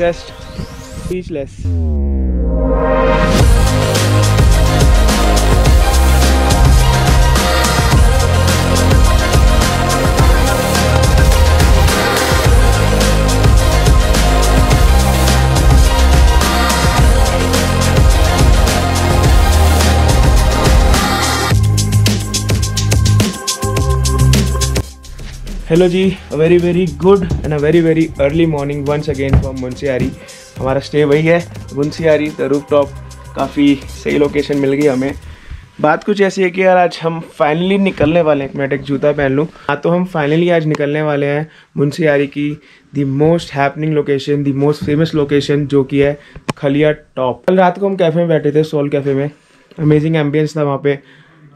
Just speechless. Hello ji, a very very good and a very very early morning once again from Munsiyari. हमारा stay वही है Munsiyari the rooftop. काफ़ी सही location मिल गई हमें। बात कुछ ऐसी है कि यार आज हम फाइनली निकलने वाले हैं, मैं एक जूता पहन लूँ, हाँ तो हम फाइनली आज निकलने वाले हैं मुंशियारी की the most happening location, the most famous location जो कि है खलिया टॉप। कल रात को हम कैफ़े में बैठे थे, सोल कैफ़े में। अमेजिंग एम्बियंस था वहाँ पे।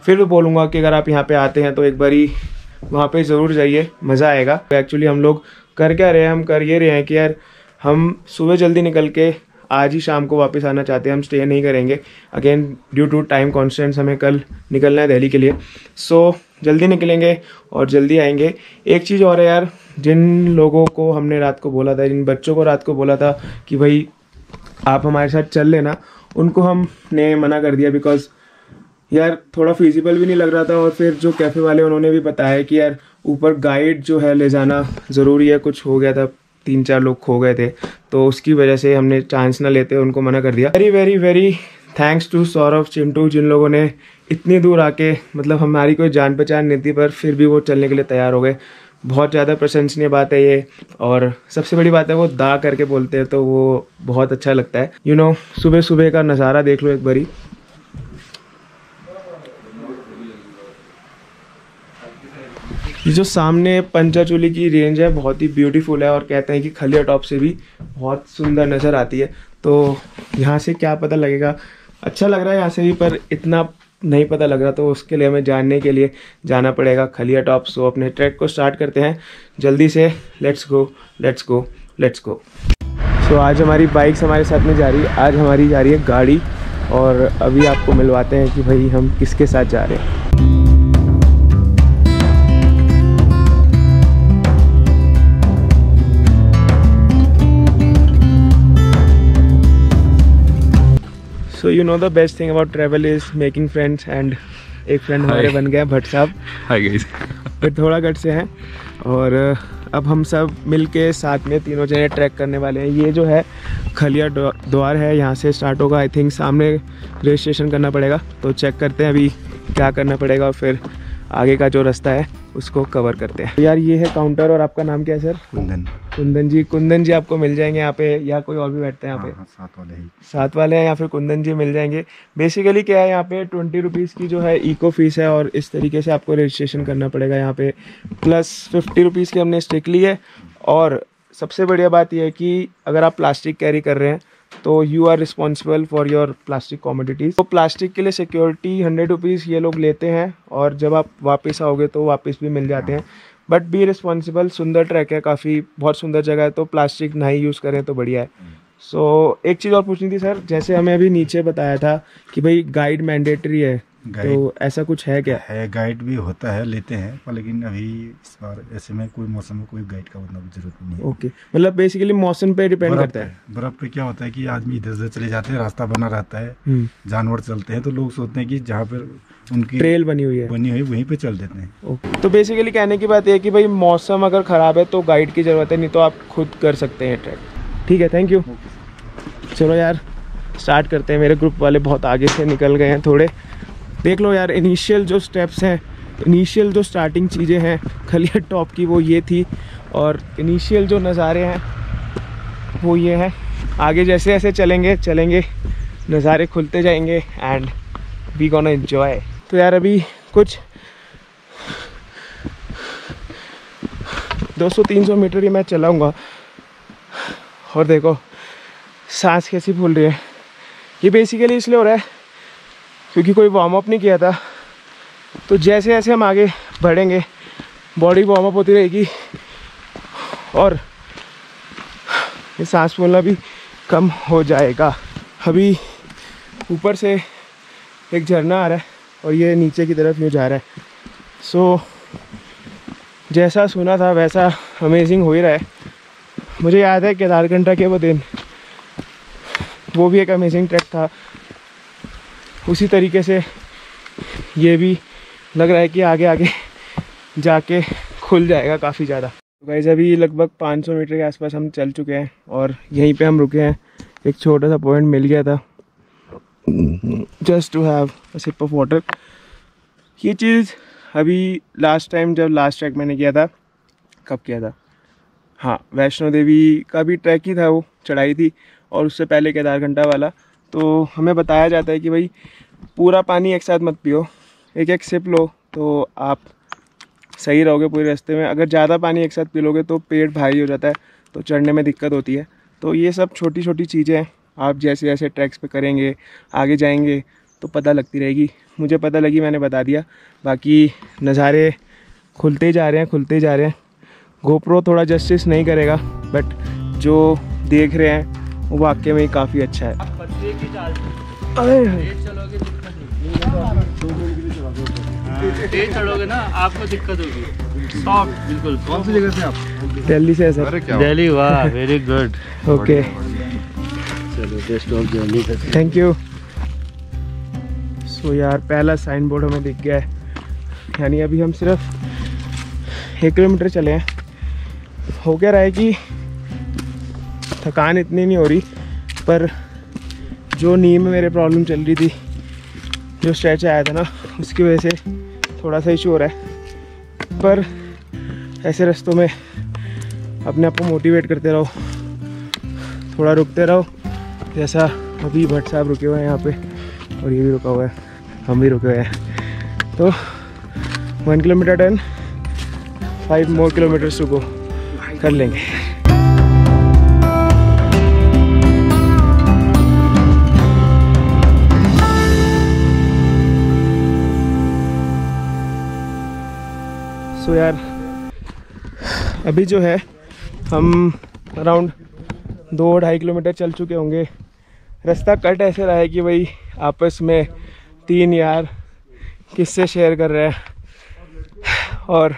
फिर भी बोलूँगा कि अगर आप यहाँ पर आते हैं तो एक बारी वहाँ पे ज़रूर जाइए, मज़ा आएगा। एक्चुअली हम लोग कर क्या रहे हैं, हम कर ये रहे हैं कि यार हम सुबह जल्दी निकल के आज ही शाम को वापस आना चाहते हैं। हम स्टे नहीं करेंगे again due to time constants. हमें कल निकलना है दिल्ली के लिए, सो जल्दी निकलेंगे और जल्दी आएंगे। एक चीज़ और है यार, जिन लोगों को हमने रात को बोला था, जिन बच्चों को रात को बोला था कि भाई आप हमारे साथ चल लेना, उनको हमने मना कर दिया बिकॉज़ यार थोड़ा फिजिबल भी नहीं लग रहा था। और फिर जो कैफ़े वाले उन्होंने भी बताया कि यार ऊपर गाइड जो है ले जाना ज़रूरी है, कुछ हो गया था, 3-4 लोग खो गए थे, तो उसकी वजह से हमने चांस ना लेते उनको मना कर दिया। Very very very thanks to Saurabh, Chintu, जिन लोगों ने इतनी दूर आके, मतलब हमारी कोई जान पहचान नहीं थी पर फिर भी वो चलने के लिए तैयार हो गए। बहुत ज़्यादा प्रशंसनीय बात है ये। और सबसे बड़ी बात है वो दा करके बोलते हैं तो वो बहुत अच्छा लगता है। यू नो, सुबह सुबह का नज़ारा देख लो एक बारी। ये जो सामने पंचाचुली की रेंज है बहुत ही ब्यूटीफुल है और कहते हैं कि खलिया टॉप से भी बहुत सुंदर नज़र आती है। तो यहाँ से क्या पता लगेगा, अच्छा लग रहा है यहाँ से भी पर इतना नहीं पता लग रहा, तो उसके लिए हमें जानने के लिए जाना पड़ेगा खलिया टॉप। सो अपने ट्रैक को स्टार्ट करते हैं जल्दी से। Let's go let's go let's go. So आज हमारी बाइक्स हमारे साथ में जा रही है, आज हमारी जा रही है गाड़ी। और अभी आपको मिलवाते हैं कि भाई हम किसके साथ जा रहे हैं। So you know the best thing about travel is making friends and एक friend हमारे बन गया भट्ट साहब। Hi guys। पिथौरागढ़ से हैं और अब हम सब मिलके साथ में तीनों जने ट्रैक करने वाले हैं। ये जो है खलिया द्वार है, यहाँ से स्टार्ट होगा। आई थिंक सामने रजिस्ट्रेशन करना पड़ेगा, तो चेक करते हैं अभी क्या करना पड़ेगा और फिर आगे का जो रास्ता है उसको कवर करते हैं। यार ये है काउंटर। और आपका नाम क्या है सर? कुंदन। कुंदन जी, कुंदन जी आपको मिल जाएंगे यहाँ पे, या कोई और भी बैठते हैं यहाँ पे? हाँ, साथ वाले हैं या फिर कुंदन जी मिल जाएंगे। बेसिकली क्या है, यहाँ पे 20 रुपीज़ की जो है इको फीस है और इस तरीके से आपको रजिस्ट्रेशन करना पड़ेगा यहाँ पे। प्लस 50 रुपीज़ की हमने स्टिक ली है। और सबसे बढ़िया बात यह है कि अगर आप प्लास्टिक कैरी कर रहे हैं तो you are responsible for your plastic commodities. तो प्लास्टिक के लिए सिक्योरिटी 100 रुपीज़ ये लोग लेते हैं और जब आप वापस आओगे तो वापस भी मिल जाते हैं। But be responsible. सुंदर ट्रैक है काफ़ी, बहुत सुंदर जगह है, तो प्लास्टिक ना ही यूज़ करें तो बढ़िया है। सो एक चीज़ और पूछनी थी सर, जैसे हमें अभी नीचे बताया था कि भाई गाइड मैंडेटरी है, तो ऐसा कुछ है क्या? है, गाइड भी होता है, लेते हैं, पर लेकिन अभी इस बार ऐसे में कोई मौसम में कोई गाइड का मतलब जरूरत नहीं है। ओके, मतलब बेसिकली मौसम पे डिपेंड करता है। बर्फ पे क्या होता है कि आदमी इधर उधर चले जाते हैं, रास्ता बना रहता है, जानवर चलते हैं, तो लोग सोचते हैं कि जहाँ पर उनकी ट्रेल बनी हुई वहीं पे चल देते हैं। तो बेसिकली कहने की बात यह है कि भाई मौसम अगर खराब है तो गाइड की जरूरत है, नहीं तो आप खुद कर सकते हैं ट्रैक। ठीक है, थैंक यू। चलो यार स्टार्ट करते हैं। मेरे ग्रुप वाले बहुत आगे से निकल गए हैं थोड़े। देख लो यार, इनिशियल जो स्टेप्स हैं, इनिशियल जो स्टार्टिंग चीज़ें हैं खलिया टॉप की वो ये थी और इनिशियल जो नज़ारे हैं वो ये हैं। आगे जैसे जैसे चलेंगे नज़ारे खुलते जाएंगे एंड वी गोना एंजॉय। तो यार अभी कुछ 200-300 मीटर ही मैं चलाऊँगा और देखो सांस कैसी फूल रही है। ये बेसिकली इसलिए हो रहा है क्योंकि कोई वार्म अप नहीं किया था, तो जैसे जैसे हम आगे बढ़ेंगे बॉडी वार्म अप होती रहेगी और ये सांस फूलना भी कम हो जाएगा। अभी ऊपर से एक झरना आ रहा है और ये नीचे की तरफ यूँ जा रहा है। सो जैसा सुना था वैसा अमेजिंग हो ही रहा है। मुझे याद है केदारकंठा के वो दिन, वो भी एक अमेजिंग ट्रैक था। उसी तरीके से ये भी लग रहा है कि आगे आगे जाके खुल जाएगा काफ़ी ज़्यादा। तो गाइस अभी लगभग 500 मीटर के आसपास हम चल चुके हैं और यहीं पे हम रुके हैं। एक छोटा सा पॉइंट मिल गया था just to have a sip of water. ये चीज़ अभी लास्ट टाइम जब लास्ट ट्रैक मैंने किया था, कब किया था, हाँ वैष्णो देवी का भी ट्रैक ही था, वो चढ़ाई थी, और उससे पहले केदारकंठा वाला। तो हमें बताया जाता है कि भाई पूरा पानी एक साथ मत पियो, एक एक सिप लो तो आप सही रहोगे पूरे रास्ते में। अगर ज़्यादा पानी एक साथ पी लोगे तो पेट भारी हो जाता है, तो चढ़ने में दिक्कत होती है। तो ये सब छोटी छोटी चीज़ें हैं, आप जैसे जैसे ट्रैक्स पे करेंगे आगे जाएंगे तो पता लगती रहेगी। मुझे पता लगी, मैंने बता दिया। बाकी नज़ारे खुलते जा रहे हैं, खुलते जा रहे हैं। गोप्रो थोड़ा जस्टिस नहीं करेगा, बट जो देख रहे हैं वो वाकई में काफ़ी अच्छा है। चढ़ोगे ना आपको दिक्कत होगी। सॉफ्ट बिल्कुल। कौन सी जगह से आप? दिल्ली से सर। दिल्ली, वाह वेरी गुड। ओके चलो best of journey, thank you. So यार पहला साइन बोर्ड हमें दिख गया है, यानी अभी हम सिर्फ 1 किलोमीटर चले हैं। हो क्या रहा है कि थकान इतनी नहीं हो रही, पर जो नी में मेरे प्रॉब्लम चल रही थी, जो स्ट्रेच आया था ना, उसकी वजह से थोड़ा सा इशू हो रहा है। पर ऐसे रास्तों में अपने आप को मोटिवेट करते रहो, थोड़ा रुकते रहो, जैसा अभी भट्ट साहब रुके हुए हैं यहाँ पे, और ये भी रुका हुआ है, हम भी रुके हुए हैं। तो 1 kilometre done, 5 more kilometers to go, कर लेंगे। सो यार अभी जो है हम अराउंड 2-2.5 किलोमीटर चल चुके होंगे। रास्ता कट ऐसे रहा है कि भाई आपस में 3 यार किससे शेयर कर रहे हैं, और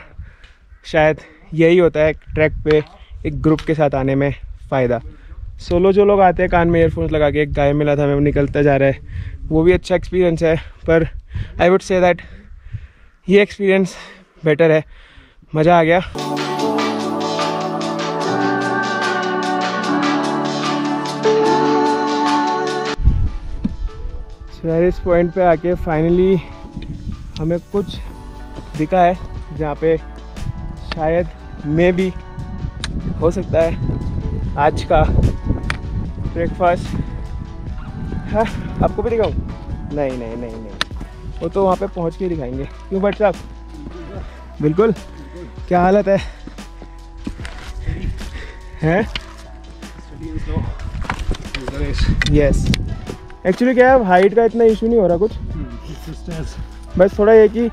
शायद यही होता है ट्रैक पे एक ग्रुप के साथ आने में फ़ायदा। सोलो जो लोग आते हैं कान में ईयरफोन्स लगा के, एक गाय मिला था मैं, निकलता जा रहा है, वो भी अच्छा एक्सपीरियंस है। पर आई वुड से दैट ये एक्सपीरियंस बेटर है। मज़ा आ गया। इस पॉइंट पे आके फाइनली हमें कुछ दिखा है जहाँ पे शायद मे भी हो सकता है आज का ब्रेकफास्ट। हाँ आपको भी दिखाऊँ? नहीं नहीं नहीं नहीं, वो तो वहाँ पे पहुँच के दिखाएंगे। क्यों भट्ट साहब? बिल्कुल। क्या हालत है, हैं? यस। एक्चुअली क्या है, हाइट का इतना इशू नहीं हो रहा कुछ, बस थोड़ा ये कि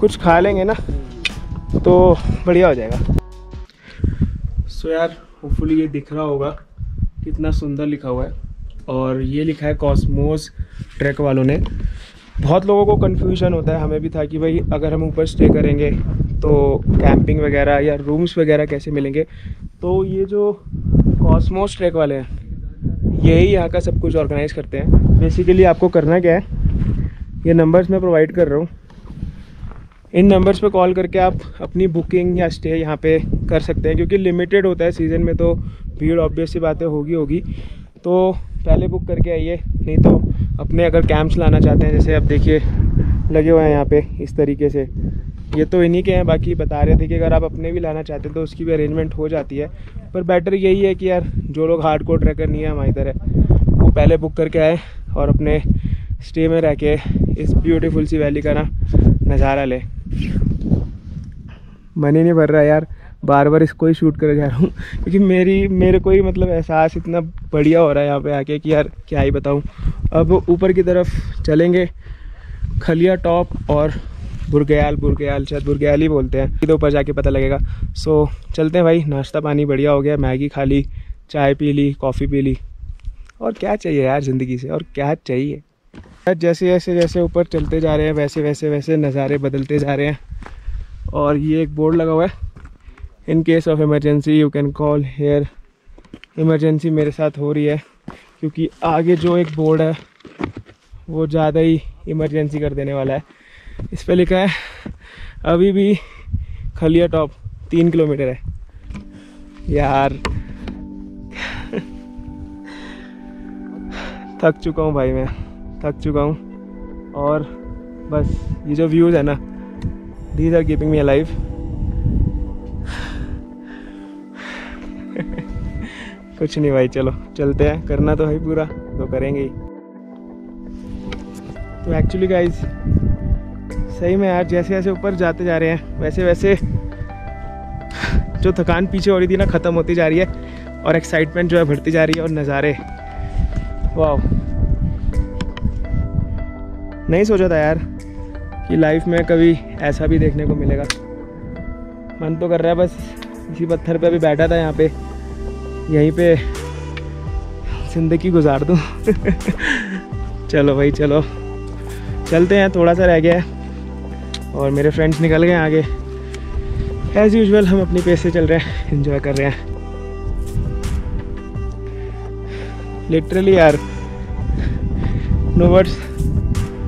कुछ खा लेंगे ना तो बढ़िया हो जाएगा। सो यार होपफुली ये दिख रहा होगा, कितना सुंदर लिखा हुआ है। और ये लिखा है कॉस्मोस ट्रैक वालों ने। बहुत लोगों को कन्फ्यूजन होता है, हमें भी था कि भाई अगर हम ऊपर स्टे करेंगे तो कैंपिंग वगैरह या रूम्स वगैरह कैसे मिलेंगे। तो ये जो कॉस्मोस ट्रैक वाले हैं, यही यहाँ का सब कुछ ऑर्गेनाइज करते हैं। बेसिकली आपको करना क्या है, ये नंबर्स मैं प्रोवाइड कर रहा हूँ, इन नंबर्स पे कॉल करके आप अपनी बुकिंग या स्टे यहाँ पे कर सकते हैं, क्योंकि लिमिटेड होता है सीज़न में, तो भीड़ ऑब्वियस सी बातें होगी। तो पहले बुक करके आइए, नहीं तो अपने अगर कैंप्स लाना चाहते हैं, जैसे आप देखिए लगे हुए हैं यहाँ पे इस तरीके से, ये तो इन्हीं के हैं। बाकी बता रहे थे कि अगर आप अपने भी लाना चाहते हैं तो उसकी भी अरेंजमेंट हो जाती है, पर बेटर यही है कि यार जो लोग हार्डकोर ट्रैकर नहीं है हमारी तरह, वो पहले बुक करके आए और अपने स्टे में रह के इस ब्यूटीफुल सी वैली का ना नज़ारा ले। मन ही नहीं भर रहा यार, बार बार इसको ही शूट कर जा रहा हूँ, क्योंकि मेरे को ही मतलब एहसास इतना बढ़िया हो रहा है यहाँ पे आके कि यार क्या ही बताऊँ। अब ऊपर की तरफ चलेंगे, खलिया टॉप और बुर्गयाल, शायद बुर्गयाल ही बोलते हैं, इधर ऊपर जाके पता लगेगा। सो चलते हैं भाई। नाश्ता पानी बढ़िया हो गया, मैगी खा ली, चाय पी ली, कॉफ़ी पी ली, और क्या चाहिए यार ज़िंदगी से, और क्या चाहिए। जैसे ऊपर चलते जा रहे हैं वैसे वैसे नज़ारे बदलते जा रहे हैं। और ये एक बोर्ड लगा हुआ है in case of emergency you can call here. Emergency मेरे साथ हो रही है क्योंकि आगे जो एक बोर्ड है वो ज़्यादा ही इमरजेंसी कर देने वाला है। इस पर लिखा है अभी भी खलिया टॉप 3 किलोमीटर है यार। थक चुका हूँ भाई, मैं थक चुका हूँ। और बस ये जो व्यूज़ है ना, these are keeping me alive. कुछ नहीं भाई, चलो चलते हैं, करना तो है पूरा तो करेंगे ही। तो एक्चुअली गाइज सही में यार, जैसे जैसे ऊपर जाते जा रहे हैं वैसे वैसे जो थकान पीछे हो रही थी ना, ख़त्म होती जा रही है और एक्साइटमेंट जो है बढ़ती जा रही है। और नज़ारे वाह, नहीं सोचा था यार कि लाइफ में कभी ऐसा भी देखने को मिलेगा। मन तो कर रहा है बस, इसी पत्थर पे अभी बैठा था, यहाँ पे यहीं पे ज़िंदगी गुजार दूँ। चलो भाई चलो चलते हैं, थोड़ा सा रह गया है। और मेरे फ्रेंड्स निकल गए आगे। एज़ यूजुअल हम अपनी पेस से चल रहे हैं, एंजॉय कर रहे हैं। लिटरली यार, no words,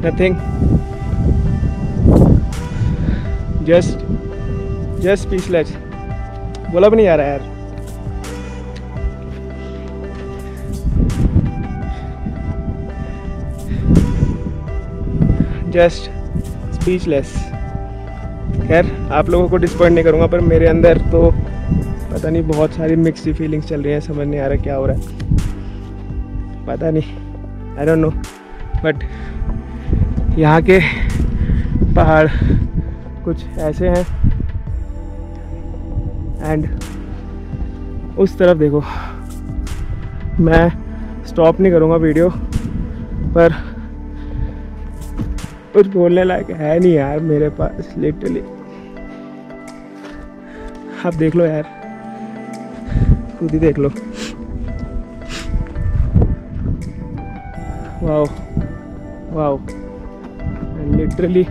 nothing, just speechless. बोला भी नहीं आ रहा यार। Just speechless. खैर आप लोगों को डिस्पॉइंट नहीं करूँगा, पर मेरे अंदर तो पता नहीं बहुत सारी मिक्स फीलिंग्स चल रही हैं। समझ नहीं आ रहा क्या हो रहा है, पता नहीं, आई डोंट नो। बट यहाँ के पहाड़ कुछ ऐसे हैं। एंड उस तरफ देखो, मैं स्टॉप नहीं करूँगा वीडियो, पर कुछ बोलने लायक है नहीं यार मेरे पास लिटरली। आप देख लो यार, खुद ही देख लो। Wow wow, literally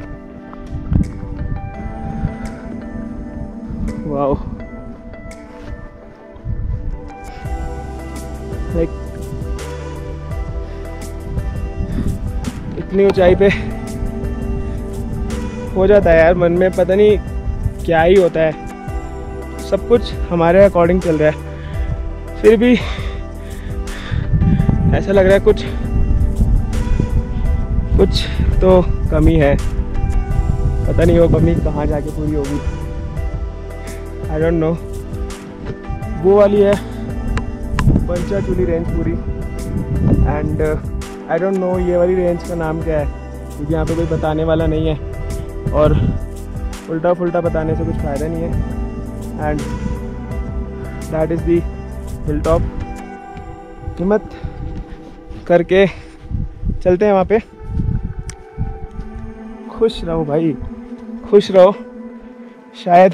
wow. Like इतनी ऊंचाई पे हो जाता है यार, मन में पता नहीं क्या ही होता है। सब कुछ हमारे अकॉर्डिंग चल रहा है, फिर भी ऐसा लग रहा है कुछ कुछ तो कमी है। पता नहीं वो कमी कहाँ जाके पूरी होगी, आई डोंट नो। वो वाली है पंचाचुली रेंज पूरी, एंड आई डोंट नो ये वाली रेंज का नाम क्या है, क्योंकि यहाँ पे कोई बताने वाला नहीं है और उल्टा फुल्टा बताने से कुछ फ़ायदा नहीं है। And that is the hill top. हिम्मत करके चलते हैं वहाँ पे। खुश रहो भाई, खुश रहो। शायद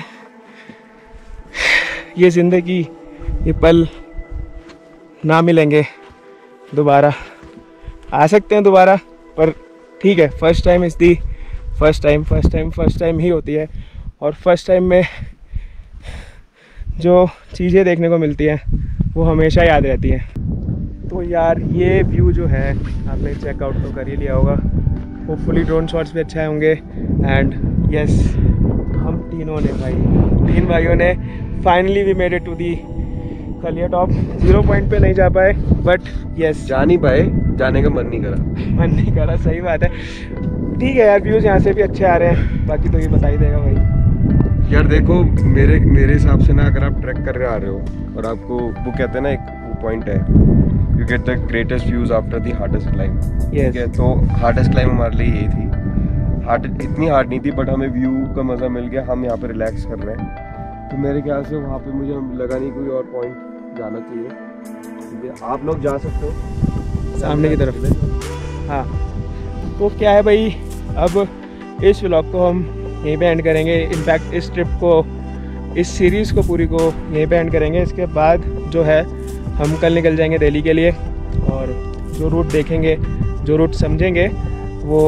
ये ज़िंदगी, ये पल ना मिलेंगे दोबारा। आ सकते हैं दोबारा, पर ठीक है, first time is the first time ही होती है। और फर्स्ट टाइम में जो चीज़ें देखने को मिलती हैं वो हमेशा याद रहती हैं। तो यार ये व्यू जो है, आपने चेकआउट तो कर ही लिया होगा, होपफुली ड्रोन शॉट्स भी अच्छे होंगे। एंड यस, हम तीनों ने भाई, तीन भाइयों ने finally we made it to the Khaliya top. 0 point पे नहीं जा पाए, बट यस जा नहीं पाए, जाने का मन नहीं करा। मन नहीं करा, सही बात है। ठीक है यार, व्यूज़ यहाँ से भी अच्छे आ रहे हैं, बाकी तो ये बता ही देगा भाई। यार देखो, मेरे हिसाब से ना, अगर आप ट्रैक कर रहे आ रहे हो और आपको वो कहते हैं ना, एक वो पॉइंट है, you get the greatest views after the hardest climb. ठीक है, तो हार्डेस्ट क्लाइम हमारे लिए यही थी। हार्ड इतनी हार्ड नहीं थी, बट हमें व्यू का मज़ा मिल गया, हम यहाँ पर रिलैक्स कर रहे हैं। तो मेरे ख्याल से वहाँ पर मुझे लगा नहीं कोई और पॉइंट जाना चाहिए। आप लोग जा सकते हो सामने की तरफ से। हाँ तो क्या है भाई, अब इस व्लॉग को हम यहीं पे एंड करेंगे। इनफैक्ट इस ट्रिप को, इस सीरीज़ को पूरी को यहीं पे एंड करेंगे। इसके बाद जो है हम कल निकल जाएंगे दिल्ली के लिए, और जो रूट देखेंगे, जो रूट समझेंगे वो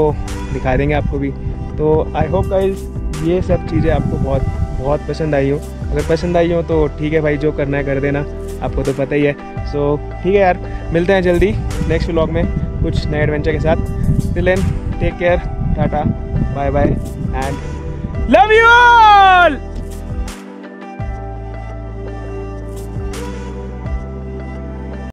दिखा देंगे आपको भी। तो आई होप गाइस ये सब चीज़ें आपको बहुत बहुत पसंद आई हो। अगर पसंद आई हो तो ठीक है भाई, जो करना है कर देना, आपको तो पता ही है। सो ठीक है यार, मिलते हैं जल्दी नेक्स्ट व्लॉग में कुछ नए एडवेंचर के साथ। Till then take care, tata, bye bye and love you all.